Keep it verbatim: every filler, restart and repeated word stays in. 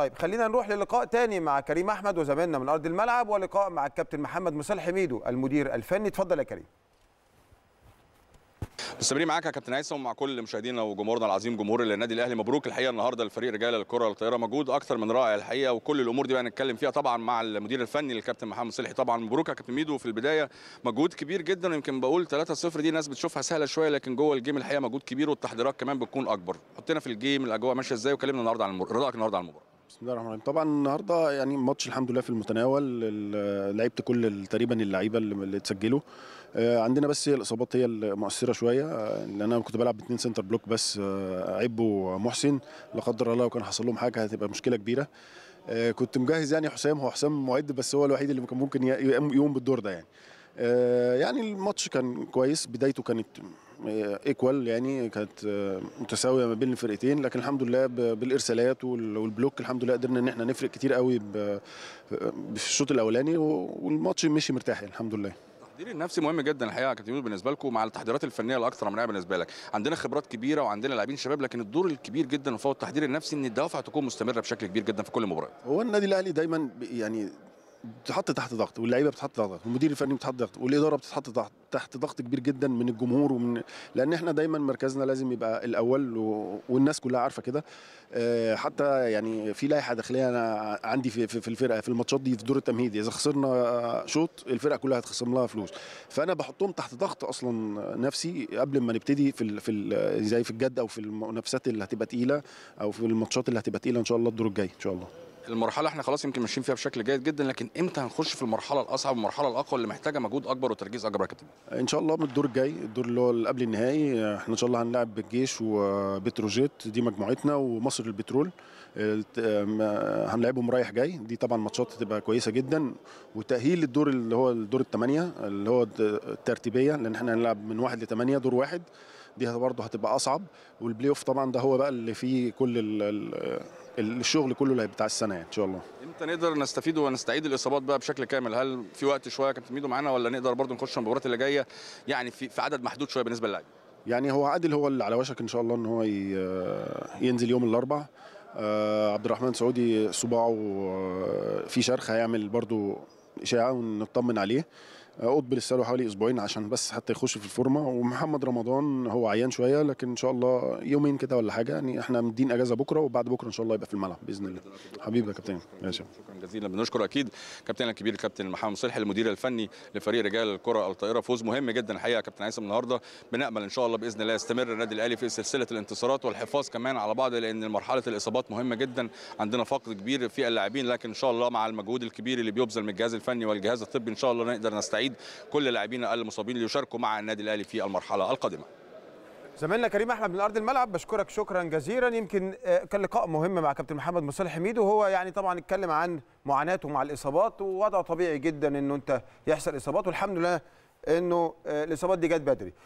طيب خلينا نروح للقاء تاني مع كريم أحمد وزميلنا من أرض الملعب، ولقاء مع الكابتن محمد مصيلحي ميدو المدير الفني. اتفضل يا كريم. مستمرين معاك يا كابتن عيسى ومع كل مشاهدينا وجمهورنا العظيم جمهور النادي الاهلي. مبروك الحقيقه النهارده الفريق رجال الكره الطايره، مجهود اكثر من رائع الحقيقه، وكل الامور دي بقى نتكلم فيها طبعا مع المدير الفني الكابتن محمد مصيلحي. طبعا مبروك يا كابتن ميدو. في البدايه مجهود كبير جدا، ويمكن بقول ثلاثة صفر دي الناس بتشوفها سهله شويه، لكن جوه الجيم الحقيقه مجهود كبير والتحضيرات كمان بتكون اكبر. حطينا في الجيم الاجواء ماشيه ازاي، وكلمنا النهارده عن رأيك النهارده على المباراه. بسم الله الرحمن الرحيم. طبعا النهارده يعني الماتش الحمد لله في المتناول، لعبت كل تقريبا اللعيبه اللي اتسجلوا، عندنا بس الاصابات هي المؤثره شويه، لان انا كنت بلعب باثنين سنتر بلوك بس، عيب ومحسن لا قدر الله لو كان حصل لهم حاجه هتبقى مشكله كبيره. كنت مجهز يعني حسام، هو حسام معد بس هو الوحيد اللي كان ممكن يقوم بالدور ده يعني. يعني الماتش كان كويس، بدايته كانت ايكوال يعني، كانت متساويه ما بين الفرقتين، لكن الحمد لله بالارسالات والبلوك الحمد لله قدرنا ان احنا نفرق كتير قوي في الشوط الاولاني، والماتش مشي مرتاح الحمد لله. التحضير النفسي مهم جدا الحقيقه يا كابتن بالنسبه لكم مع التحضيرات الفنيه الاكثر منها بالنسبه لك، عندنا خبرات كبيره وعندنا لاعبين شباب، لكن الدور الكبير جدا في التحضير النفسي ان الدوافع تكون مستمره بشكل كبير جدا في كل مباراه. هو النادي الاهلي دايما يعني بتتحط تحت ضغط، واللعيبه بتتحط تحت ضغط، والمدير الفني بتتحط ضغط، والاداره بتتحط تحت تحت ضغط كبير جدا من الجمهور ومن، لان احنا دايما مركزنا لازم يبقى الاول و... والناس كلها عارفه كده. أه حتى يعني في لائحه داخليه انا عندي في, في الفرقه في الماتشات دي في الدور التمهيدي، اذا خسرنا شوط الفرقه كلها هتخصم لها فلوس، فانا بحطهم تحت ضغط اصلا نفسي قبل ما نبتدي في ال... في ال... زي في الجد او في المنافسات اللي هتبقى تقيله، او في الماتشات اللي هتبقى تقيله ان شاء الله الدور الجاي ان شاء الله. المرحله احنا خلاص يمكن ماشيين فيها بشكل جيد جدا، لكن امتى هنخش في المرحله الاصعب والمرحله الاقوى اللي محتاجه مجهود اكبر وتركيز اكبر يا كابتن؟ ان شاء الله من الدور الجاي، الدور اللي هو قبل النهائي، احنا ان شاء الله هنلعب بالجيش وبتروجيت، دي مجموعتنا، ومصر البترول هنلعبهم رايح جاي، دي طبعا ماتشات هتبقى كويسه جدا، وتاهيل الدور اللي هو الدور الثمانيه اللي هو الترتيبيه، لان احنا هنلعب من واحد لثمانيه دور واحد، دي برضه هتبقى اصعب، والبلاي اوف طبعا ده هو بقى اللي فيه كل ال الشغل كله اللي بتاع السنه يعني ان شاء الله. امتى نقدر نستفيد ونستعيد الاصابات بقى بشكل كامل؟ هل في وقت شويه يا كابتن ميدو معانا، ولا نقدر برضو نخش المباريات اللي جايه يعني في في عدد محدود شويه بالنسبه للاعبين؟ يعني هو عادل هو اللي على وشك ان شاء الله ان هو ينزل يوم الاربعاء، عبد الرحمن سعودي صباعه في شرخ هيعمل برضو اشاعه ونطمن عليه، قطب لسه له حوالي اسبوعين عشان بس حتى يخش في الفورمه، ومحمد رمضان هو عيان شويه، لكن ان شاء الله يومين كده ولا حاجه يعني، احنا مدين اجازه بكره وبعد بكره ان شاء الله يبقى في الملعب باذن الله. حبيبي يا كابتن. ماشي، شكرا جزيلا. بنشكر اكيد كابتننا الكبير الكابتن محمد مصيلحي المدير الفني لفريق رجال الكره الطائره، فوز مهم جدا الحقيقه يا كابتن عيسى النهارده، بنامل ان شاء الله باذن الله يستمر النادي الاهلي في سلسله الانتصارات والحفاظ كمان على بعض، لان مرحله الاصابات مهمه جدا، عندنا فقد كبير في اللاعبين، لكن ان شاء الله مع المجهود الكبير اللي بيبذل من الجهاز الفني والجهاز الطبي ان شاء الله نقدر نستعيد كل لاعبينا المصابين اللي يشاركوا مع النادي الاهلي في المرحله القادمه. زميلنا كريم احمد من ارض الملعب، بشكرك شكرا جزيلا. يمكن كان لقاء مهم مع كابتن محمد مصيلحي ميدو، وهو يعني طبعا اتكلم عن معاناته مع الاصابات، ووضعه طبيعي جدا انه انت يحصل اصابات، والحمد لله انه الاصابات دي جت بدري.